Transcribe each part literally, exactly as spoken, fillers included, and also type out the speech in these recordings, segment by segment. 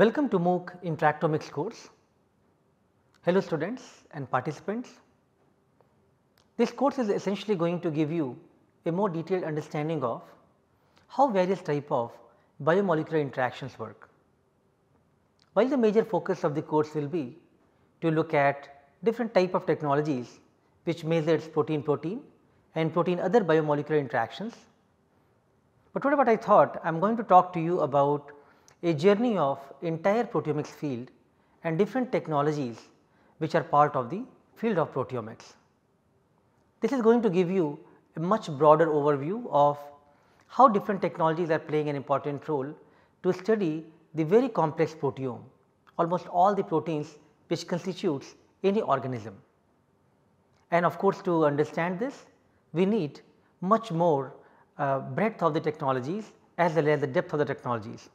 Welcome to MOOC Interactomics course. Hello students and participants. This course is essentially going to give you a more detailed understanding of how various type of biomolecular interactions work. While the major focus of the course will be to look at different type of technologies which measures protein-protein and protein other biomolecular interactions. But today what I thought I am going to talk to you about a journey of entire proteomics field and different technologies which are part of the field of proteomics. This is going to give you a much broader overview of how different technologies are playing an important role to study the very complex proteome, almost all the proteins which constitutes any organism. And of course, to understand this, we need much more uh, breadth of the technologies as well as the depth of the technologies.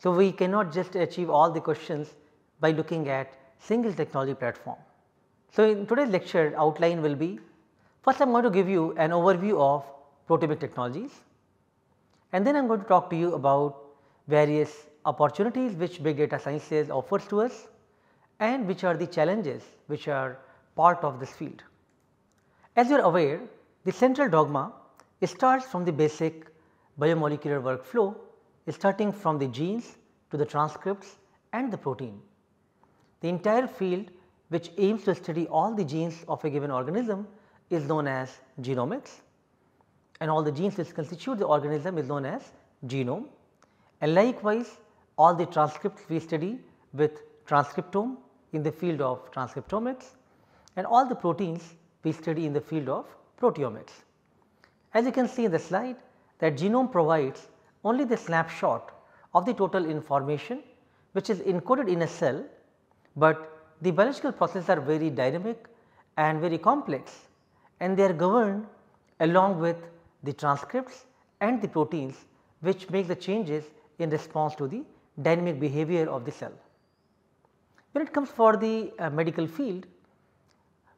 So, we cannot just achieve all the questions by looking at single technology platform. So, in today's lecture outline will be, first I am going to give you an overview of proteomic technologies, and then I am going to talk to you about various opportunities which big data sciences offers to us and which are the challenges which are part of this field. As you are aware, the central dogma starts from the basic biomolecular workflow, starting from the genes to the transcripts and the protein. The entire field which aims to study all the genes of a given organism is known as genomics, and all the genes which constitute the organism is known as genome, and likewise all the transcripts we study with transcriptome in the field of transcriptomics, and all the proteins we study in the field of proteomics. As you can see in the slide, that genome provides only the snapshot of the total information which is encoded in a cell, but the biological processes are very dynamic and very complex, and they are governed along with the transcripts and the proteins which make the changes in response to the dynamic behavior of the cell. When it comes for the uh, medical field,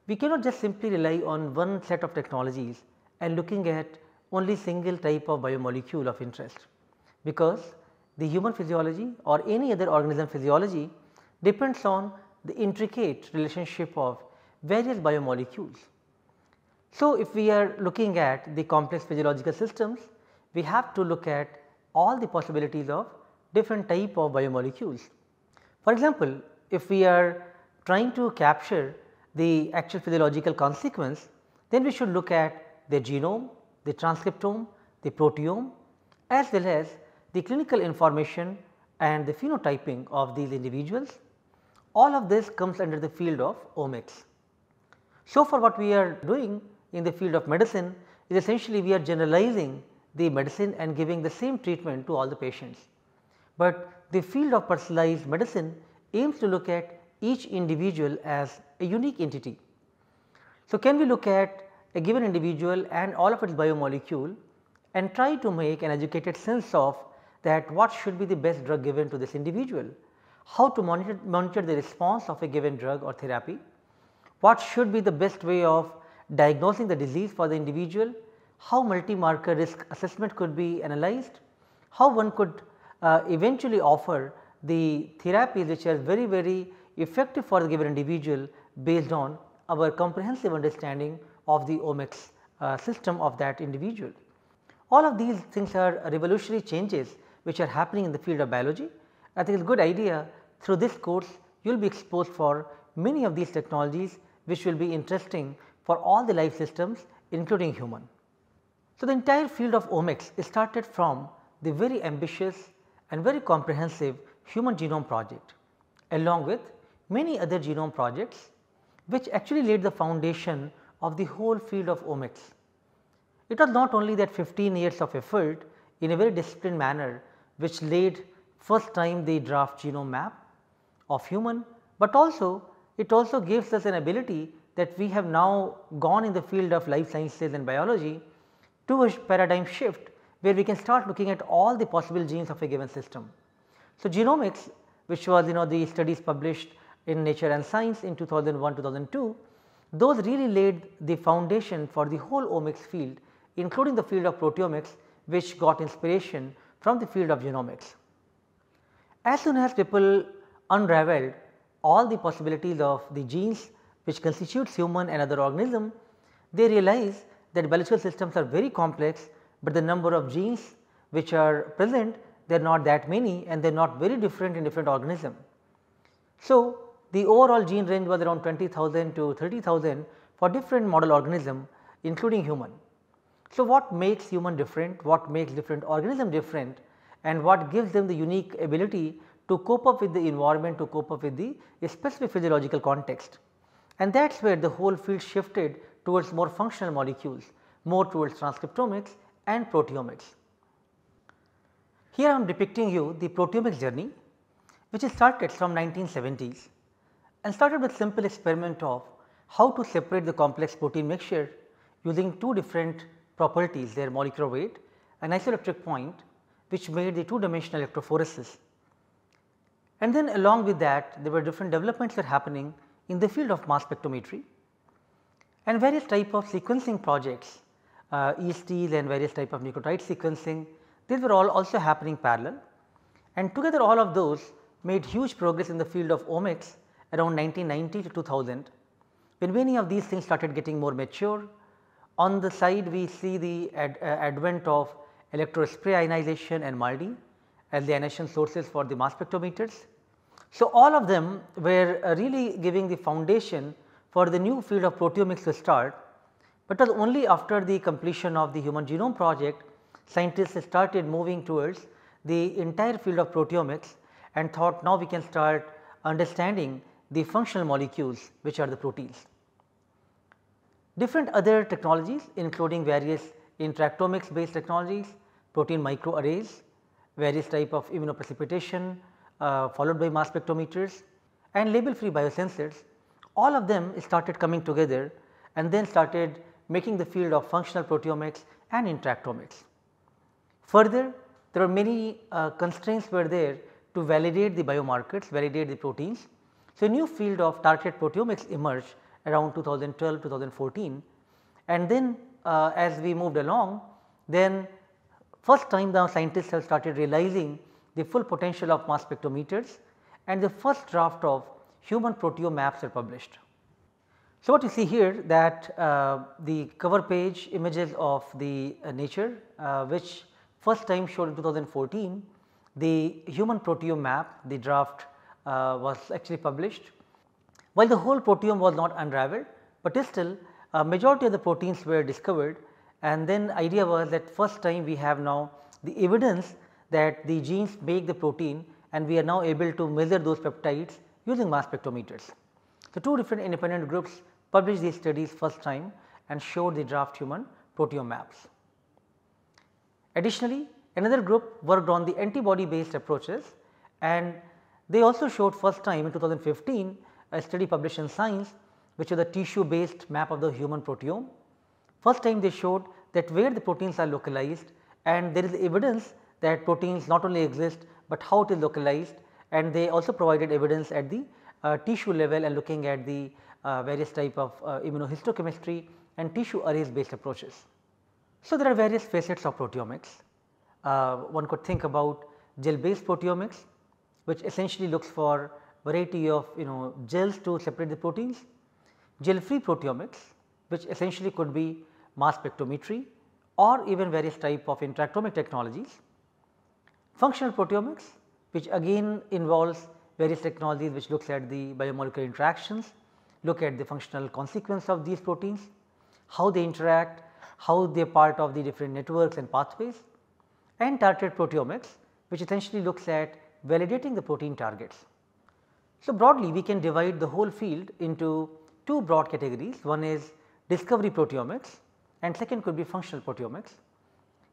we cannot just simply rely on one set of technologies and looking at only single type of biomolecule of interest, because the human physiology or any other organism physiology depends on the intricate relationship of various biomolecules. So, if we are looking at the complex physiological systems, we have to look at all the possibilities of different type of biomolecules. For example, if we are trying to capture the actual physiological consequence, then we should look at the genome, the transcriptome, the proteome, as well as the clinical information and the phenotyping of these individuals. All of this comes under the field of omics. So far what we are doing in the field of medicine is essentially we are generalizing the medicine and giving the same treatment to all the patients. But the field of personalized medicine aims to look at each individual as a unique entity. So, can we look at a given individual and all of its biomolecule and try to make an educated sense of that what should be the best drug given to this individual, how to monitor, monitor the response of a given drug or therapy, what should be the best way of diagnosing the disease for the individual, how multi-marker risk assessment could be analyzed, how one could uh, eventually offer the therapies which are very very effective for the given individual based on our comprehensive understanding of the omics uh, system of that individual. All of these things are revolutionary changes which are happening in the field of biology. I think it is a good idea, through this course you will be exposed for many of these technologies which will be interesting for all the life systems including human. So, the entire field of omics is started from the very ambitious and very comprehensive Human Genome Project, along with many other genome projects which actually laid the foundation of the whole field of omics. It was not only that fifteen years of effort in a very disciplined manner which laid first time the draft genome map, of human, but also it also gives us an ability that we have now gone in the field of life sciences and biology to a paradigm shift where we can start looking at all the possible genes of a given system. So, genomics, which was you know the studies published in Nature and Science in two thousand one to two thousand two, those really laid the foundation for the whole omics field, including the field of proteomics, which got inspiration from the field of genomics. As soon as people unraveled all the possibilities of the genes which constitutes human and other organism, they realize that biological systems are very complex, but the number of genes which are present, they are not that many and they are not very different in different organism. So, the overall gene range was around twenty thousand to thirty thousand for different model organism including human. So, what makes human different, what makes different organism different, and what gives them the unique ability to cope up with the environment, to cope up with the specific physiological context. And that is where the whole field shifted towards more functional molecules, more towards transcriptomics and proteomics. Here I am depicting you the proteomics journey, which is started from nineteen seventies and started with simple experiment of how to separate the complex protein mixture using two different properties, their molecular weight and isoelectric point, which made the two dimensional electrophoresis. And then along with that there were different developments that were happening in the field of mass spectrometry and various type of sequencing projects, uh, E S Ts and various type of nucleotide sequencing, these were all also happening parallel, and together all of those made huge progress in the field of omics around nineteen ninety to two thousand, when many of these things started getting more mature. On the side we see the ad, uh, advent of electrospray ionization and MALDI as the ionization sources for the mass spectrometers. So, all of them were uh, really giving the foundation for the new field of proteomics to start, but it was only after the completion of the Human Genome Project scientists started moving towards the entire field of proteomics and thought now we can start understanding the functional molecules which are the proteins. Different other technologies including various interactomics based technologies, protein microarrays, various type of immunoprecipitation uh, followed by mass spectrometers and label free biosensors, all of them started coming together and then started making the field of functional proteomics and interactomics. Further, there were many uh, constraints were there to validate the biomarkers, validate the proteins. So, a new field of targeted proteomics emerged around two thousand twelve to two thousand fourteen, and then uh, as we moved along, then first time now scientists have started realizing the full potential of mass spectrometers and the first draft of human proteome maps are published. So, what you see here that uh, the cover page images of the uh, Nature uh, which first time showed in two thousand fourteen, the human proteome map, the draft uh, was actually published. While the whole proteome was not unraveled, but still uh, majority of the proteins were discovered, and then idea was that first time we have now the evidence that the genes make the protein and we are now able to measure those peptides using mass spectrometers. So, two different independent groups published these studies first time and showed the draft human proteome maps. Additionally, another group worked on the antibody based approaches, and they also showed first time in two thousand fifteen a study published in Science, which is a tissue based map of the human proteome. First time they showed that where the proteins are localized, and there is evidence that proteins not only exist, but how it is localized, and they also provided evidence at the uh, tissue level and looking at the uh, various type of uh, immunohistochemistry and tissue arrays based approaches. So, there are various facets of proteomics. Uh, one could think about gel based proteomics, which essentially looks for variety of you know gels to separate the proteins, gel free proteomics, which essentially could be mass spectrometry or even various type of interactomic technologies, functional proteomics, which again involves various technologies which looks at the biomolecular interactions, look at the functional consequence of these proteins, how they interact, how they are part of the different networks and pathways, and targeted proteomics, which essentially looks at validating the protein targets. So, broadly we can divide the whole field into two broad categories, one is discovery proteomics and second could be functional proteomics.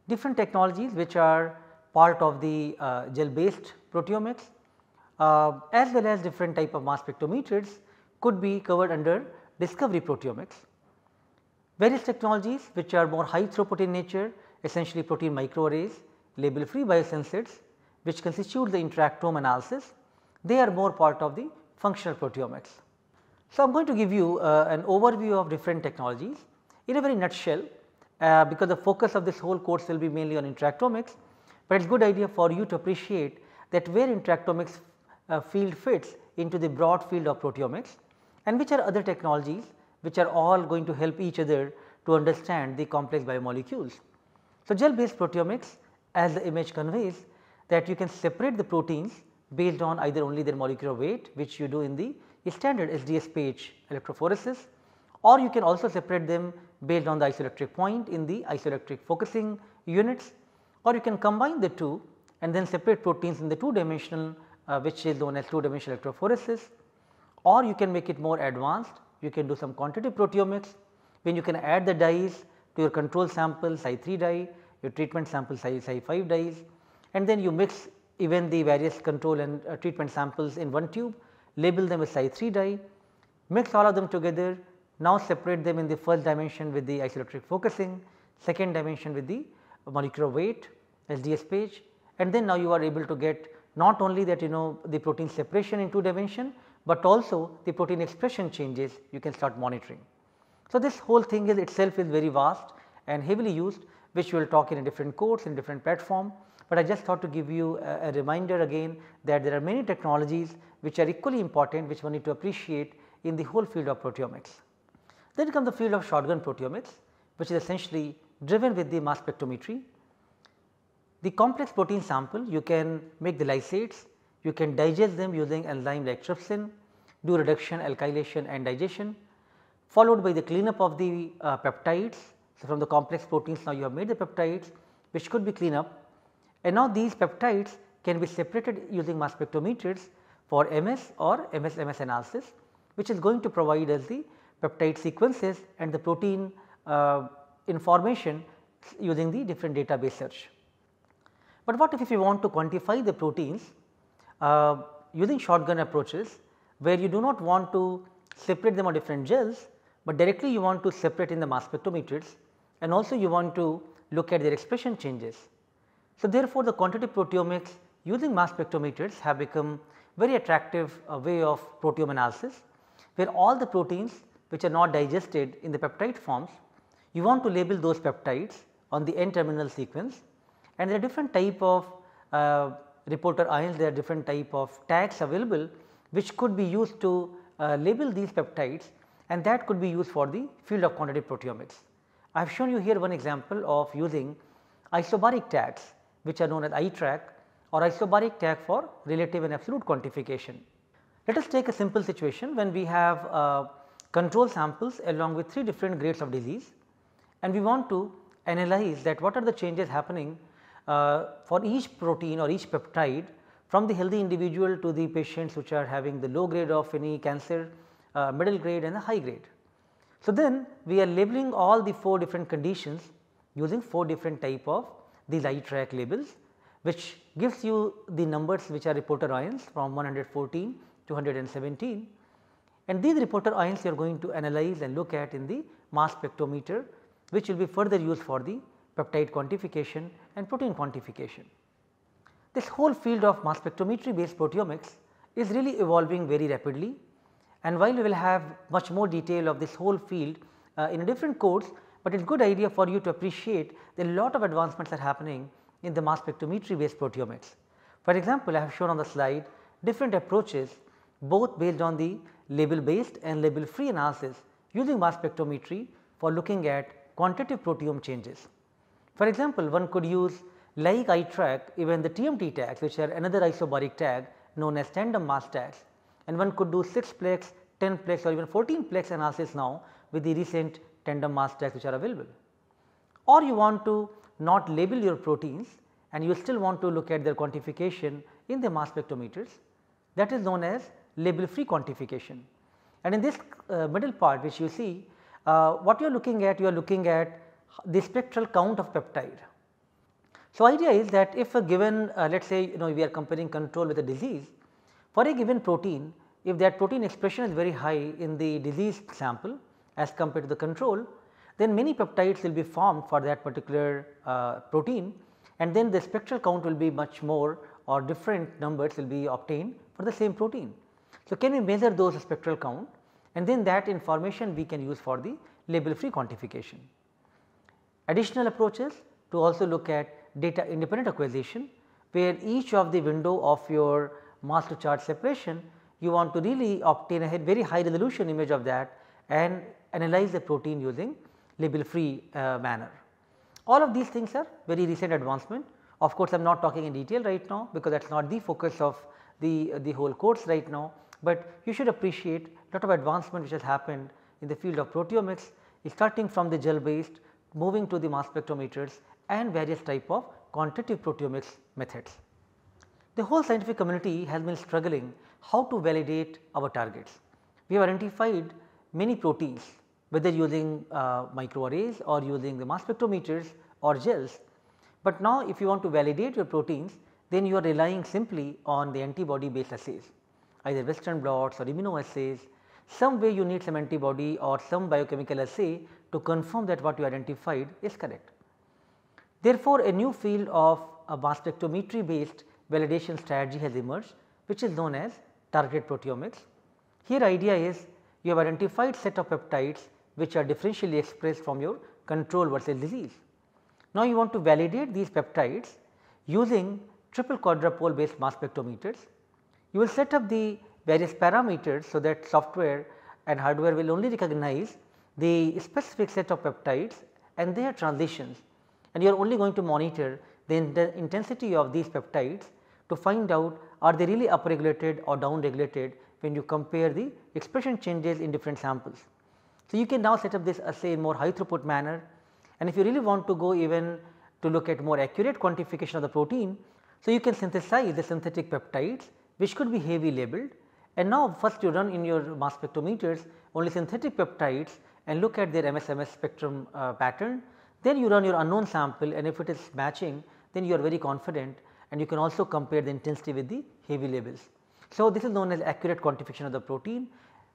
Different technologies which are part of the uh, gel based proteomics uh, as well as different type of mass spectrometers could be covered under discovery proteomics. Various technologies which are more high throughput in nature, essentially protein microarrays, label free biosensors which constitute the interactome analysis, they are more part of the functional proteomics. So, I am going to give you uh, an overview of different technologies in a very nutshell uh, because the focus of this whole course will be mainly on interactomics, but it is a good idea for you to appreciate that where interactomics uh, field fits into the broad field of proteomics and which are other technologies which are all going to help each other to understand the complex biomolecules. So, gel based proteomics, as the image conveys, that you can separate the proteins based on either only their molecular weight, which you do in the standard S D S-PAGE electrophoresis, or you can also separate them based on the isoelectric point in the isoelectric focusing units, or you can combine the two and then separate proteins in the two dimensional uh, which is known as two dimensional electrophoresis, or you can make it more advanced. You can do some quantitative proteomics when you can add the dyes to your control sample Cy three dye, your treatment sample Cy five dyes, and then you mix even the various control and uh, treatment samples in one tube, label them with Cy three dye, mix all of them together, now separate them in the first dimension with the isoelectric focusing, second dimension with the molecular weight S D S-PAGE, and then now you are able to get not only that you know the protein separation in two dimension, but also the protein expression changes you can start monitoring. So, this whole thing is itself is very vast and heavily used, which we will talk in a different course in different platform, but I just thought to give you a, a reminder again that there are many technologies which are equally important which one need to appreciate in the whole field of proteomics. Then comes the field of shotgun proteomics, which is essentially driven with the mass spectrometry. The complex protein sample, you can make the lysates, you can digest them using enzyme like trypsin, do reduction, alkylation and digestion, followed by the cleanup of the uh, peptides. So, from the complex proteins now you have made the peptides which could be clean up, and now these peptides can be separated using mass spectrometers for M S or M S M S analysis, which is going to provide us the peptide sequences and the protein uh, information using the different database search. But what if you want to quantify the proteins uh, using shotgun approaches, where you do not want to separate them on different gels, but directly you want to separate in the mass spectrometers and also you want to look at their expression changes. So, therefore, the quantitative proteomics using mass spectrometers have become very attractive uh, way of proteome analysis, where all the proteins which are not digested in the peptide forms, you want to label those peptides on the N terminal sequence, and there are different type of uh, reporter ions, there are different type of tags available which could be used to uh, label these peptides, and that could be used for the field of quantitative proteomics. I have shown you here one example of using isobaric tags which are known as iTRAQ, or isobaric tag for relative and absolute quantification. Let us take a simple situation when we have uh, control samples along with three different grades of disease, and we want to analyze that what are the changes happening uh, for each protein or each peptide from the healthy individual to the patients which are having the low grade of any cancer, uh, middle grade and the high grade. So, then we are labeling all the four different conditions using four different type of these iTRAQ labels, which gives you the numbers which are reporter ions from one hundred fourteen to one hundred seventeen, and these reporter ions you are going to analyze and look at in the mass spectrometer, which will be further used for the peptide quantification and protein quantification. This whole field of mass spectrometry based proteomics is really evolving very rapidly, and while we will have much more detail of this whole field uh, in a different course, but it is a good idea for you to appreciate that a lot of advancements are happening in the mass spectrometry based proteomics. For example, I have shown on the slide different approaches both based on the label based and label free analysis using mass spectrometry for looking at quantitative proteome changes. For example, one could use like iTRAQ even the T M T tags, which are another isobaric tag known as tandem mass tags, and one could do six plex, ten plex or even fourteen plex analysis now with the recent tandem mass tags which are available. Or you want to not label your proteins and you still want to look at their quantification in the mass spectrometers, that is known as label free quantification. And in this uh, middle part which you see, uh, what you are looking at, you are looking at the spectral count of peptide. So, idea is that if a given uh, let us say you know we are comparing control with a disease, For a given protein, if that protein expression is very high in the diseased sample as compared to the control, then many peptides will be formed for that particular uh, protein, and then the spectral count will be much more, or different numbers will be obtained for the same protein. So, can we measure those spectral count, and then that information we can use for the label free quantification. Additional approaches to also look at data independent acquisition, where each of the window of your mass to charge separation you want to really obtain a very high resolution image of that and analyze the protein using label free uh, manner. All of these things are very recent advancement. Of course, I am not talking in detail right now because that is not the focus of the, uh, the whole course right now, but you should appreciate lot of advancement which has happened in the field of proteomics, starting from the gel based, moving to the mass spectrometers and various type of quantitative proteomics methods. The whole scientific community has been struggling how to validate our targets. We have identified many proteins, whether using uh, microarrays or using the mass spectrometers or gels. But now if you want to validate your proteins, then you are relying simply on the antibody based assays, either western blots or immunoassays. Some way you need some antibody or some biochemical assay to confirm that what you identified is correct. Therefore, a new field of a mass spectrometry based validation strategy has emerged, which is known as targeted proteomics. Here idea is you have identified set of peptides which are differentially expressed from your control versus disease. Now, you want to validate these peptides using triple quadrupole based mass spectrometers. You will set up the various parameters so that software and hardware will only recognize the specific set of peptides and their transitions, and you are only going to monitor the intensity of these peptides to find out are they really upregulated or downregulated when you compare the expression changes in different samples. So, you can now set up this assay in more high throughput manner, and if you really want to go even to look at more accurate quantification of the protein. So, you can synthesize the synthetic peptides which could be heavy labeled, and now first you run in your mass spectrometers only synthetic peptides and look at their M S M S spectrum uh, pattern. Then you run your unknown sample, and if it is matching then you are very confident, and you can also compare the intensity with the heavy labels. So, this is known as accurate quantification of the protein.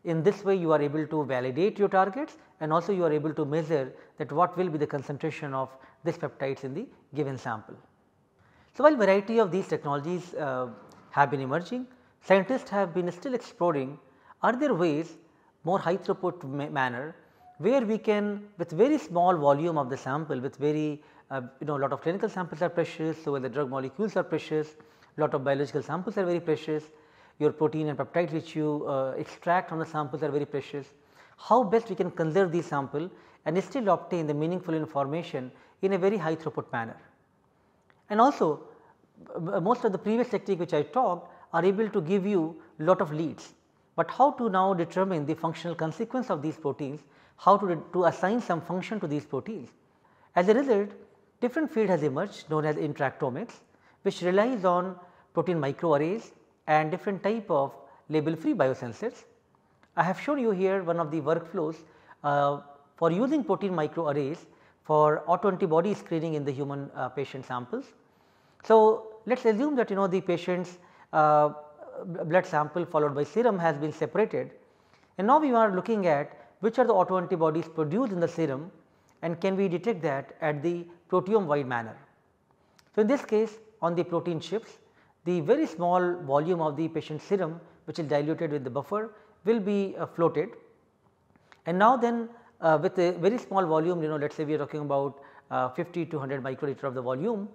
In this way you are able to validate your targets, and also you are able to measure that what will be the concentration of these peptides in the given sample. So, while variety of these technologies uh, have been emerging, scientists have been still exploring are there ways more high throughput ma manner where we can with very small volume of the sample, with very uh, you know lot of clinical samples are precious. So, the drug molecules are precious, lot of biological samples are very precious. Your protein and peptides which you uh, extract from the samples are very precious. How best we can conserve these sample and still obtain the meaningful information in a very high throughput manner. And also most of the previous technique which I talked are able to give you lot of leads, but how to now determine the functional consequence of these proteins, how to, to assign some function to these proteins. As a result, different field has emerged known as interactomics, which relies on protein microarrays and different type of label free biosensors. I have shown you here one of the workflows uh, for using protein microarrays for autoantibody screening in the human uh, patient samples. So, let us assume that you know the patient's uh, blood sample followed by serum has been separated, and now we are looking at which are the autoantibodies produced in the serum and can we detect that at the proteome wide manner. So, in this case on the protein chips, the very small volume of the patient serum which is diluted with the buffer will be uh, floated, and now then uh, with a very small volume, you know let us say we are talking about uh, fifty to one hundred microliter of the volume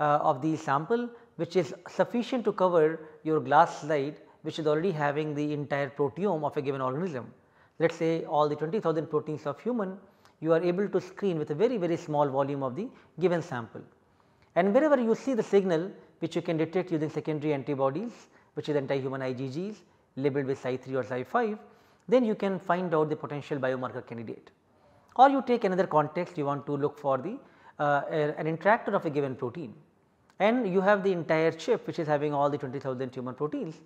uh, of the sample, which is sufficient to cover your glass slide which is already having the entire proteome of a given organism. Let us say all the twenty thousand proteins of human you are able to screen with a very very small volume of the given sample, and wherever you see the signal which you can detect using secondary antibodies which is anti-human I G Gs labeled with Cy three or Cy five, then you can find out the potential biomarker candidate. Or you take another context, you want to look for the uh, an interactor of a given protein, and you have the entire chip which is having all the twenty thousand human proteins.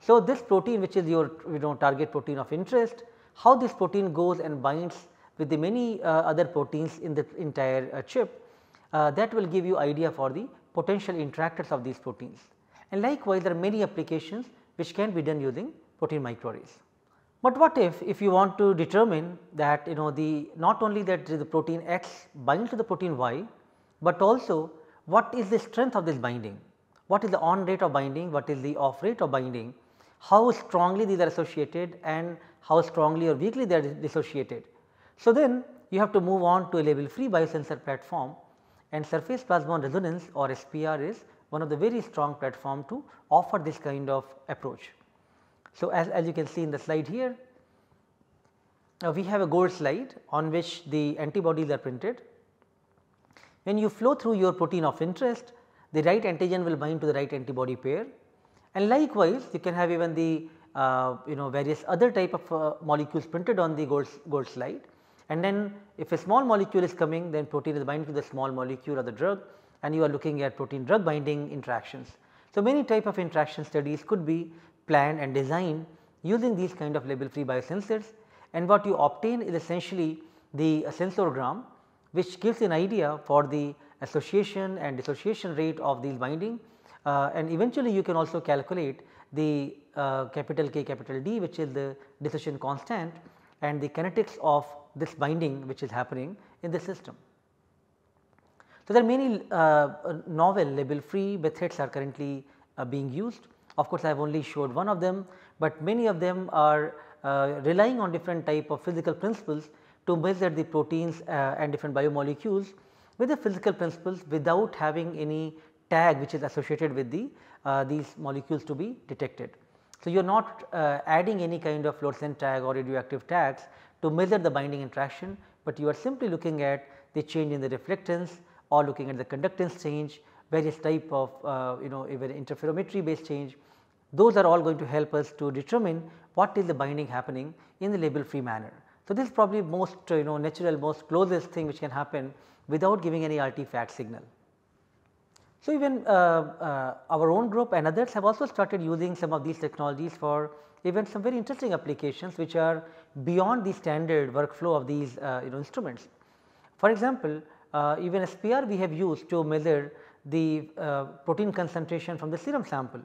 So, this protein which is your you know target protein of interest, how this protein goes and binds with the many uh, other proteins in the entire uh, chip, uh, that will give you idea for the potential interactors of these proteins. And likewise there are many applications which can be done using protein microarrays. But what if, if you want to determine that you know the not only that the protein X binds to the protein Y, but also what is the strength of this binding, what is the on rate of binding, what is the off rate of binding, how strongly these are associated and how strongly or weakly they are dissociated. So, then you have to move on to a label free biosensor platform, and surface plasmon resonance or S P R is one of the very strong platform to offer this kind of approach. So, as, as you can see in the slide here, now we have a gold slide on which the antibodies are printed. When you flow through your protein of interest, the right antigen will bind to the right antibody pair, and likewise you can have even the uh, you know various other type of uh, molecules printed on the gold, gold slide, and then if a small molecule is coming, then protein is binding to the small molecule or the drug, and you are looking at protein drug binding interactions. So, many type of interaction studies could be planned and designed using these kind of label free biosensors, and what you obtain is essentially the uh, sensorgram, which gives an idea for the association and dissociation rate of these binding, uh, and eventually you can also calculate the uh, capital K capital D, which is the dissociation constant, and the kinetics of this binding which is happening in the system. So, there are many uh, novel label free methods are currently uh, being used. Of course, I have only showed one of them, but many of them are uh, relying on different type of physical principles to measure the proteins uh, and different biomolecules with the physical principles without having any tag which is associated with the uh, these molecules to be detected. So, you are not uh, adding any kind of fluorescent tag or radioactive tags to measure the binding interaction, but you are simply looking at the change in the reflectance or looking at the conductance change, various type of uh, you know even interferometry based change. Those are all going to help us to determine what is the binding happening in the label free manner. So, this is probably most you know natural, most closest thing which can happen without giving any artifact signal. So, even uh, uh, our own group and others have also started using some of these technologies for even some very interesting applications which are beyond the standard workflow of these uh, you know instruments. For example, uh, even S P R we have used to measure the uh, protein concentration from the serum sample.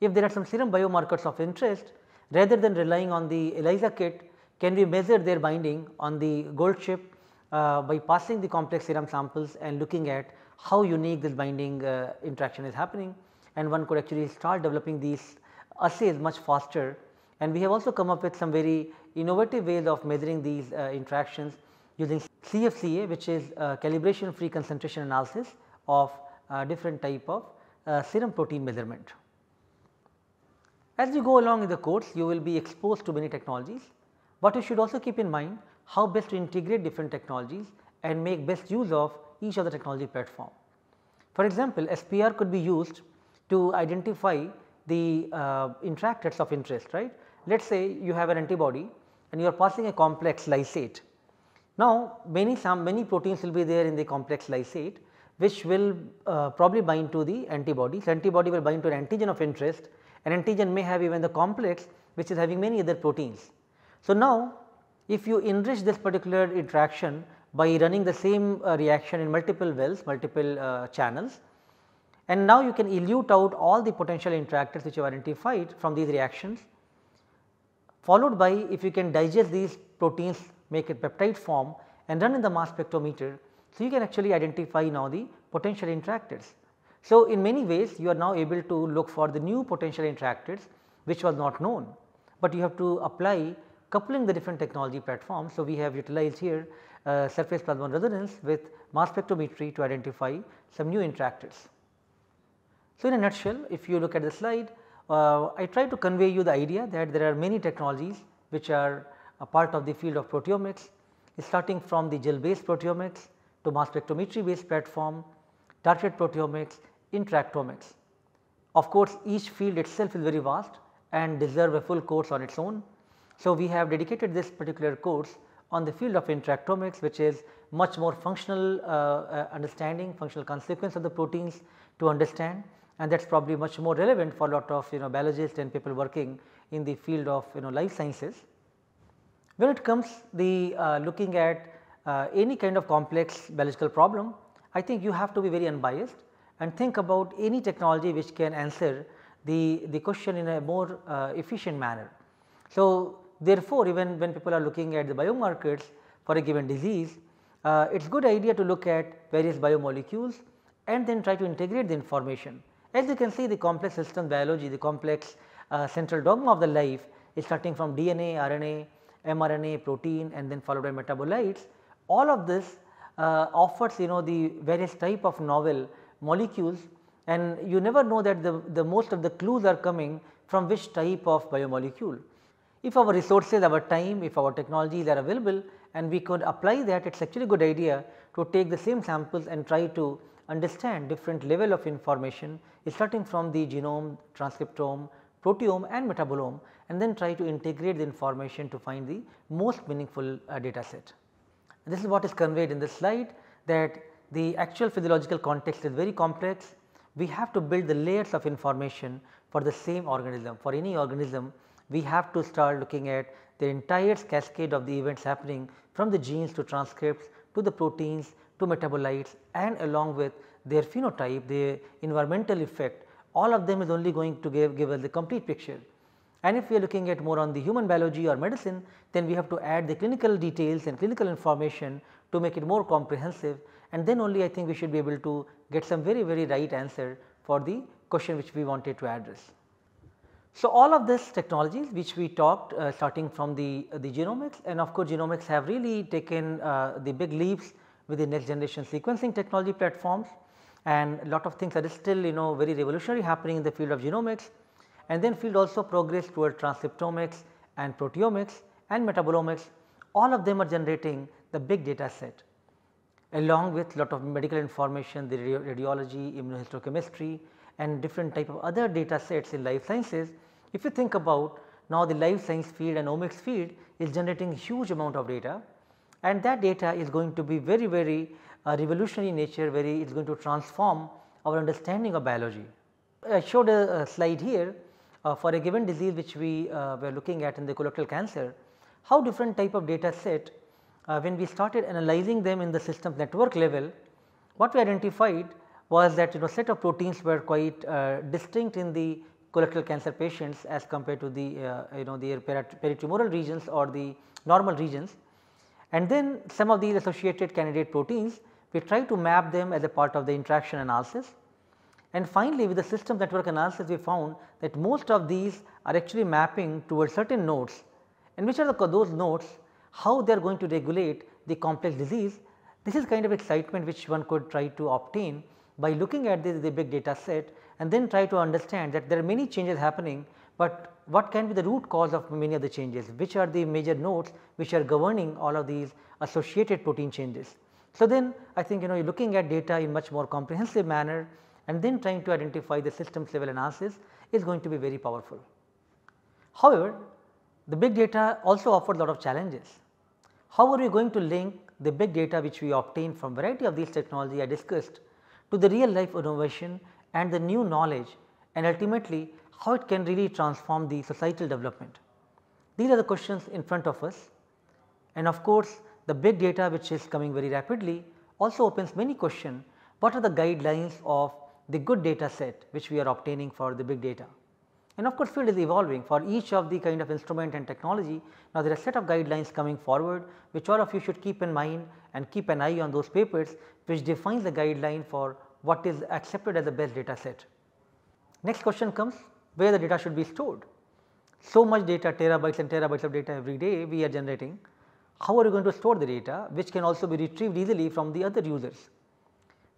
If there are some serum biomarkers of interest, rather than relying on the ELISA kit, can we measure their binding on the gold chip uh, by passing the complex serum samples and looking at how unique this binding uh, interaction is happening, and one could actually start developing these assays much faster. And we have also come up with some very innovative ways of measuring these uh, interactions using C F C A, which is uh, calibration free concentration analysis of uh, different type of uh, serum protein measurement. As you go along in the course, you will be exposed to many technologies, but you should also keep in mind how best to integrate different technologies and make best use of each of the technology platform. For example, S P R could be used to identify the uh, interactors of interest, right. Let us say you have an antibody and you are passing a complex lysate. Now, many some many proteins will be there in the complex lysate, which will uh, probably bind to the antibodies. Antibody will bind to an antigen of interest, and antigen may have even the complex which is having many other proteins. So, now if you enrich this particular interaction by running the same uh, reaction in multiple wells, multiple uh, channels, and now you can elute out all the potential interactors which you identified from these reactions, followed by if you can digest these proteins, make it peptide form and run in the mass spectrometer. So, you can actually identify now the potential interactors. So, in many ways you are now able to look for the new potential interactors which was not known, but you have to apply coupling the different technology platforms. So, we have utilized here uh, surface plasmon resonance with mass spectrometry to identify some new interactors. So, in a nutshell, if you look at the slide, uh, I try to convey you the idea that there are many technologies which are a part of the field of proteomics, starting from the gel based proteomics to mass spectrometry based platform, targeted proteomics, interactomics. Of course, each field itself is very vast and deserves a full course on its own. So, we have dedicated this particular course on the field of interactomics, which is much more functional uh, uh, understanding, functional consequence of the proteins to understand, and that is probably much more relevant for a lot of you know biologists and people working in the field of you know life sciences. When it comes the uh, looking at uh, any kind of complex biological problem, I think you have to be very unbiased and think about any technology which can answer the, the question in a more uh, efficient manner. So therefore, even when people are looking at the biomarkers for a given disease, uh, it is good idea to look at various biomolecules and then try to integrate the information. As you can see, the complex system biology, the complex uh, central dogma of the life is starting from D N A, R N A, mRNA, protein, and then followed by metabolites. All of this uh, offers, you know, the various type of novel molecules, and you never know that the, the most of the clues are coming from which type of biomolecule. If our resources, our time, if our technologies are available and we could apply that, it is actually a good idea to take the same samples and try to understand different level of information starting from the genome, transcriptome, proteome and metabolome, and then try to integrate the information to find the most meaningful uh, data set. This is what is conveyed in this slide, that the actual physiological context is very complex. We have to build the layers of information for the same organism. For any organism, we have to start looking at the entire cascade of the events happening from the genes to transcripts to the proteins to metabolites, and along with their phenotype, their environmental effect, all of them is only going to give, give us the complete picture. And if we are looking at more on the human biology or medicine, then we have to add the clinical details and clinical information to make it more comprehensive, and then only I think we should be able to get some very very right answer for the question which we wanted to address. So all of these technologies which we talked uh, starting from the, uh, the genomics, and of course genomics have really taken uh, the big leaps with the next generation sequencing technology platforms, and lot of things are still, you know, very revolutionary happening in the field of genomics, and then field also progressed toward transcriptomics and proteomics and metabolomics. All of them are generating the big data set along with lot of medical information, the radiology, immunohistochemistry, and different type of other data sets in life sciences. If you think about now, the life science field and omics field is generating huge amount of data, and that data is going to be very very uh, revolutionary in nature. Very, it is going to transform our understanding of biology. I showed a, a slide here uh, for a given disease which we uh, were looking at in the colorectal cancer, how different type of data set uh, when we started analyzing them in the systems network level, what we identified was that, you know, set of proteins were quite uh, distinct in the colorectal cancer patients as compared to the uh, you know their peritumoral regions or the normal regions. And then some of these associated candidate proteins, we try to map them as a part of the interaction analysis. And finally, with the systems network analysis, we found that most of these are actually mapping towards certain nodes, and which are the, those nodes, how they are going to regulate the complex disease. This is kind of excitement which one could try to obtain by looking at this, the big data set, and then try to understand that there are many changes happening, but what can be the root cause of many of the changes, which are the major nodes which are governing all of these associated protein changes. So then I think, you know, you are looking at data in much more comprehensive manner, and then trying to identify the systems level analysis is going to be very powerful. However, the big data also offers a lot of challenges. How are we going to link the big data which we obtain from variety of these technologies I discussed to the real life innovation and the new knowledge, and ultimately how it can really transform the societal development? These are the questions in front of us, and of course the big data which is coming very rapidly also opens many questions. What are the guidelines of the good data set which we are obtaining for the big data? And of course, field is evolving for each of the kind of instrument and technology. Now there are set of guidelines coming forward which all of you should keep in mind and keep an eye on those papers which defines the guideline for what is accepted as the best data set. Next question comes, where the data should be stored. So much data, terabytes and terabytes of data every day we are generating. How are we going to store the data which can also be retrieved easily from the other users?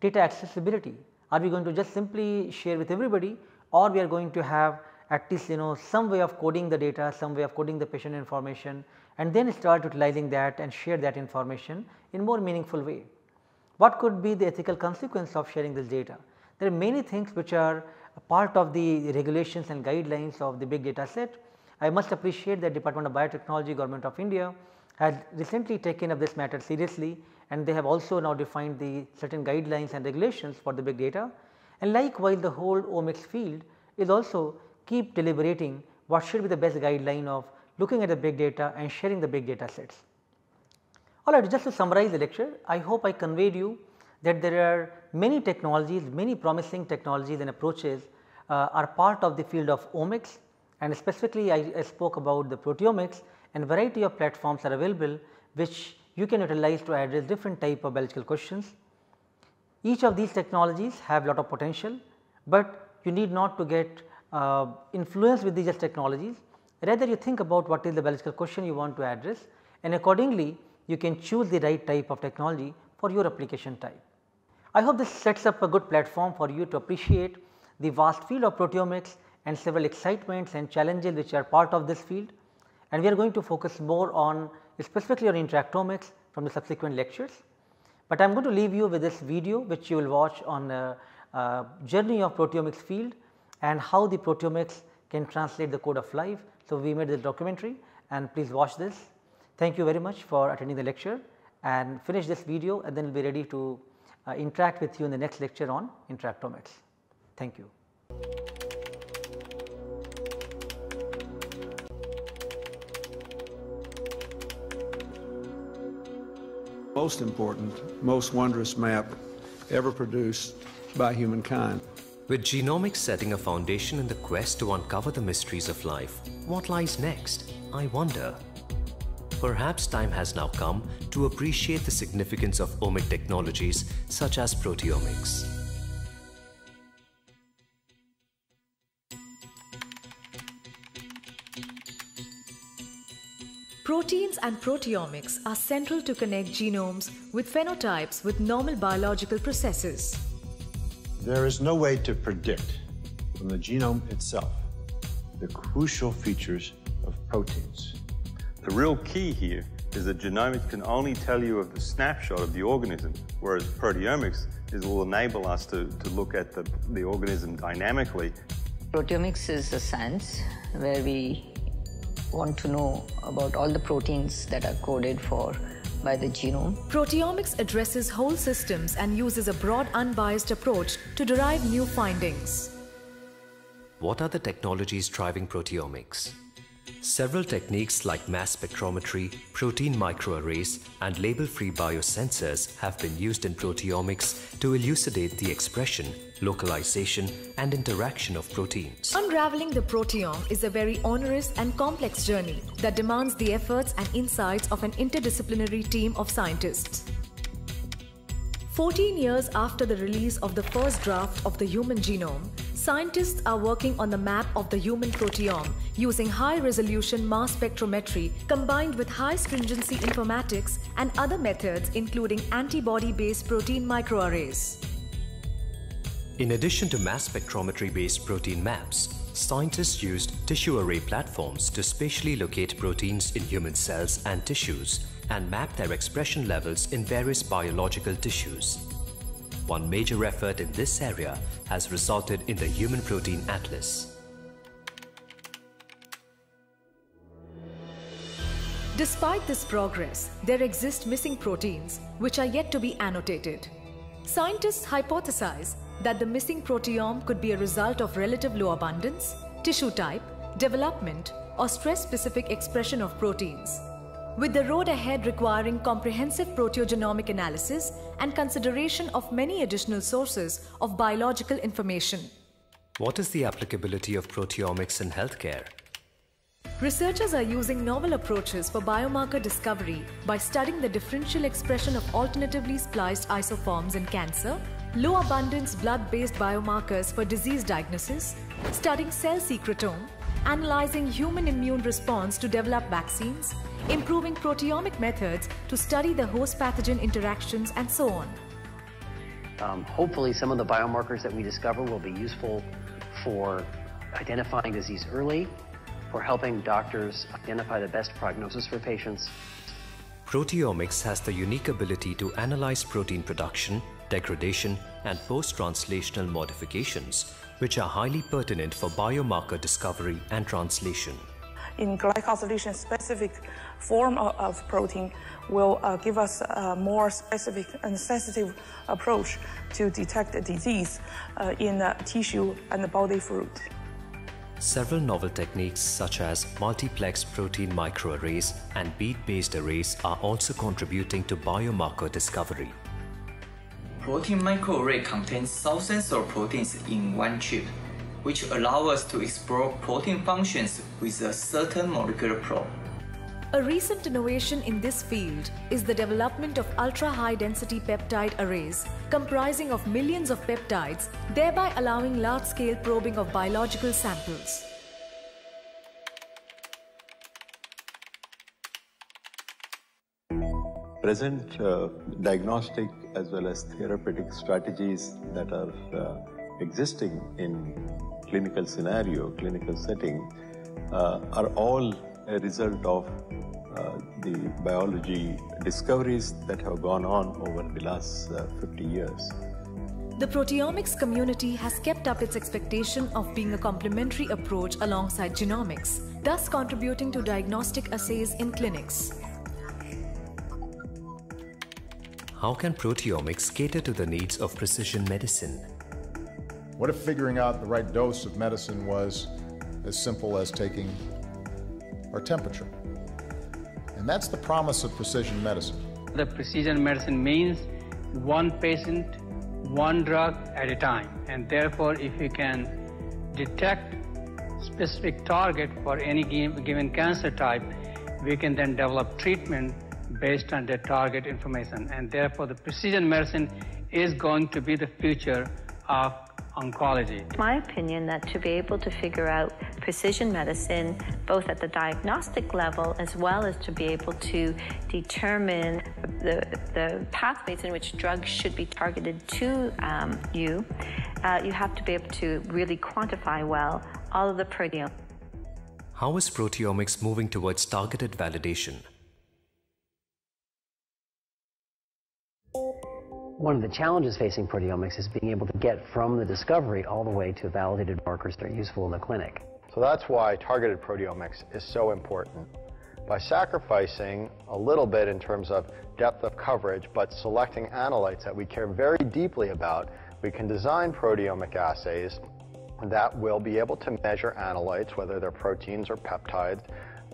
Data accessibility. Are we going to just simply share with everybody, or we are going to have at least, you know, some way of coding the data, some way of coding the patient information, and then start utilizing that and share that information in more meaningful way? What could be the ethical consequence of sharing this data? There are many things which are a part of the regulations and guidelines of the big data set. I must appreciate that Department of Biotechnology, Government of India has recently taken up this matter seriously, and they have also now defined the certain guidelines and regulations for the big data. And likewise, the whole omics field is also keep deliberating what should be the best guideline of looking at the big data and sharing the big data sets. Alright, just to summarize the lecture, I hope I conveyed you that there are many technologies, many promising technologies and approaches uh, are part of the field of omics, and specifically I, I spoke about the proteomics, and variety of platforms are available which you can utilize to address different type of biological questions. Each of these technologies have lot of potential, but you need not to get uh, influenced with these just technologies. Rather, you think about what is the biological question you want to address, and accordingly you can choose the right type of technology for your application type. I hope this sets up a good platform for you to appreciate the vast field of proteomics and several excitements and challenges which are part of this field, and we are going to focus more on specifically on interactomics from the subsequent lectures. But I am going to leave you with this video which you will watch on a, a journey of proteomics field and how the proteomics can translate the code of life. So, we made this documentary, and please watch this. Thank you very much for attending the lecture, and finish this video, and then we will be ready to uh, interact with you in the next lecture on interactomics. Thank you. Most important, most wondrous map ever produced by humankind. With genomics setting a foundation in the quest to uncover the mysteries of life, what lies next, I wonder? Perhaps time has now come to appreciate the significance of omic technologies such as proteomics. Proteins and proteomics are central to connect genomes with phenotypes with normal biological processes. There is no way to predict from the genome itself the crucial features of proteins. The real key here is that genomics can only tell you of the snapshot of the organism, whereas proteomics is, will enable us to, to look at the, the organism dynamically. Proteomics is a science where we want to know about all the proteins that are coded for by the genome. Proteomics addresses whole systems and uses a broad, unbiased approach to derive new findings. What are the technologies driving proteomics? Several techniques like mass spectrometry, protein microarrays, and label-free biosensors have been used in proteomics to elucidate the expression, localization, and interaction of proteins. Unraveling the proteome is a very onerous and complex journey that demands the efforts and insights of an interdisciplinary team of scientists. fourteen years after the release of the first draft of the human genome, scientists are working on the map of the human proteome using high-resolution mass spectrometry combined with high-stringency informatics and other methods including antibody-based protein microarrays. In addition to mass spectrometry-based protein maps, scientists used tissue array platforms to spatially locate proteins in human cells and tissues and map their expression levels in various biological tissues. One major effort in this area has resulted in the Human Protein Atlas. Despite this progress, there exist missing proteins which are yet to be annotated. Scientists hypothesize that the missing proteome could be a result of relative low abundance, tissue type, development, or stress-specific expression of proteins, with the road ahead requiring comprehensive proteogenomic analysis and consideration of many additional sources of biological information. What is the applicability of proteomics in healthcare? Researchers are using novel approaches for biomarker discovery by studying the differential expression of alternatively spliced isoforms in cancer, low abundance blood-based biomarkers for disease diagnosis, studying cell secretome, analyzing human immune response to develop vaccines, improving proteomic methods to study the host-pathogen interactions, and so on. Um, hopefully, some of the biomarkers that we discover will be useful for identifying disease early, for helping doctors identify the best prognosis for patients. Proteomics has the unique ability to analyze protein production, degradation, and post-translational modifications, which are highly pertinent for biomarker discovery and translation. In glycosylation, specific form of protein will uh, give us a more specific and sensitive approach to detect a disease uh, in the tissue and the body fluid. Several novel techniques such as multiplex protein microarrays and bead-based arrays are also contributing to biomarker discovery. Protein microarray contains thousands of proteins in one chip, which allow us to explore protein functions with a certain molecular probe. A recent innovation in this field is the development of ultra-high-density peptide arrays comprising of millions of peptides, thereby allowing large-scale probing of biological samples. Present uh, diagnostic as well as therapeutic strategies that are uh, existing in clinical scenario, clinical setting, uh, are all a result of uh, the biology discoveries that have gone on over the last uh, fifty years. The proteomics community has kept up its expectation of being a complementary approach alongside genomics, thus contributing to diagnostic assays in clinics. How can proteomics cater to the needs of precision medicine? What if figuring out the right dose of medicine was as simple as taking our temperature? And that's the promise of precision medicine. The precision medicine means one patient, one drug at a time. And therefore, if you can detect specific target for any given cancer type, we can then develop treatment based on the target information, and therefore the precision medicine is going to be the future of oncology. It's my opinion that to be able to figure out precision medicine, both at the diagnostic level as well as to be able to determine the, the pathways in which drugs should be targeted to um, you, uh, you have to be able to really quantify well all of the proteome. How is proteomics moving towards targeted validation? One of the challenges facing proteomics is being able to get from the discovery all the way to validated markers that are useful in the clinic. So that's why targeted proteomics is so important. By sacrificing a little bit in terms of depth of coverage, but selecting analytes that we care very deeply about, we can design proteomic assays that will be able to measure analytes, whether they're proteins or peptides,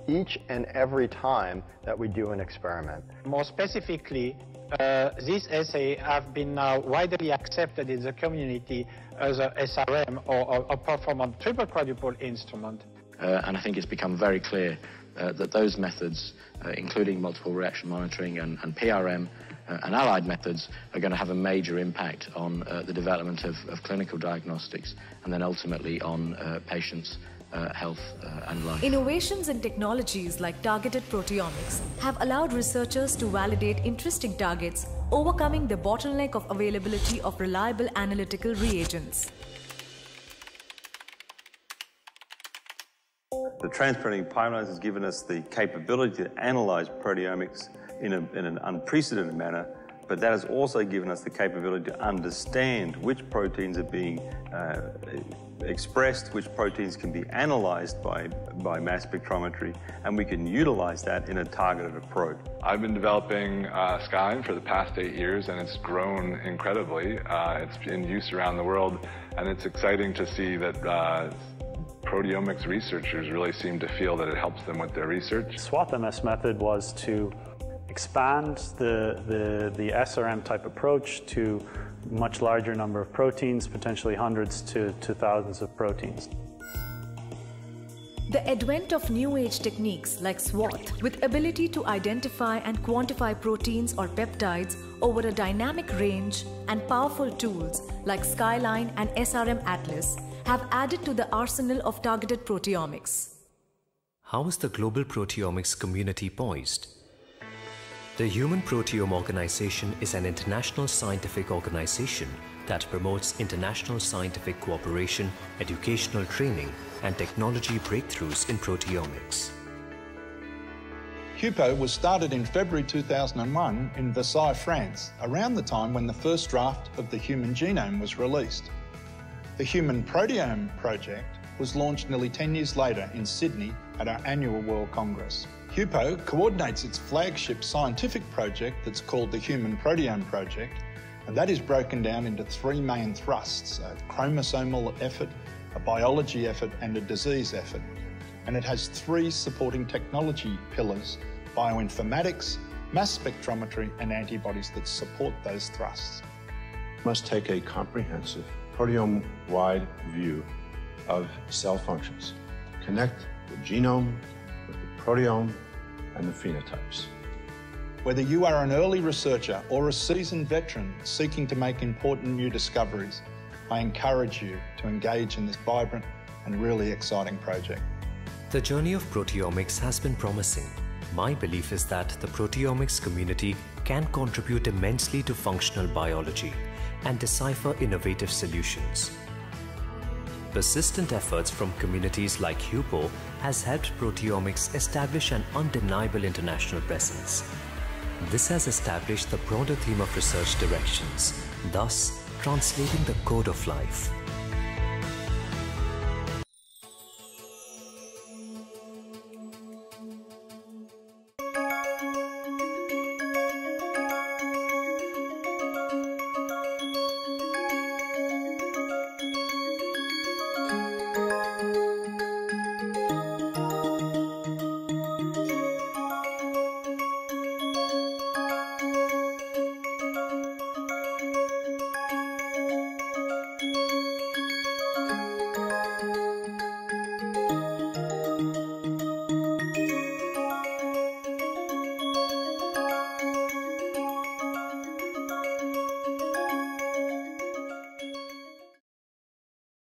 each and every time that we do an experiment. More specifically, Uh, these assays have been now widely accepted in the community as a S R M or, or, or performance triple quadruple instrument. Uh, and I think it's become very clear uh, that those methods, uh, including multiple reaction monitoring and, and P R M uh, and allied methods, are going to have a major impact on uh, the development of, of clinical diagnostics and then ultimately on uh, patients' Uh, health uh, and life. Innovations in technologies like targeted proteomics have allowed researchers to validate interesting targets, overcoming the bottleneck of availability of reliable analytical reagents. The transprotein pipelines has given us the capability to analyze proteomics in, a, in an unprecedented manner, but that has also given us the capability to understand which proteins are being uh, expressed, which proteins can be analysed by, by mass spectrometry, and we can utilise that in a targeted approach. I've been developing uh, Skyline for the past eight years, and it's grown incredibly. Uh, it's in use around the world, and it's exciting to see that uh, proteomics researchers really seem to feel that it helps them with their research. SWATH M S method was to expand the, the, the S R M type approach to much larger number of proteins, potentially hundreds to, to thousands of proteins. The advent of new age techniques like SWATH, with ability to identify and quantify proteins or peptides over a dynamic range, and powerful tools like Skyline and S R M Atlas, have added to the arsenal of targeted proteomics. How is the global proteomics community poised? The Human Proteome Organization is an international scientific organization that promotes international scientific cooperation, educational training, and technology breakthroughs in proteomics. HUPO was started in February two thousand one in Versailles, France, around the time when the first draft of the human genome was released. The Human Proteome Project was launched nearly ten years later in Sydney at our annual World Congress. HUPO coordinates its flagship scientific project that's called the Human Proteome Project, and that is broken down into three main thrusts, a chromosomal effort, a biology effort, and a disease effort. And it has three supporting technology pillars: bioinformatics, mass spectrometry, and antibodies that support those thrusts. We must take a comprehensive, proteome-wide view of cell functions. Connect the genome with the proteome and the phenotypes. Whether you are an early researcher or a seasoned veteran seeking to make important new discoveries, I encourage you to engage in this vibrant and really exciting project. The journey of proteomics has been promising. My belief is that the proteomics community can contribute immensely to functional biology and decipher innovative solutions. Persistent efforts from communities like HUPO has helped proteomics establish an undeniable international presence. This has established the broader theme of research directions, thus translating the code of life.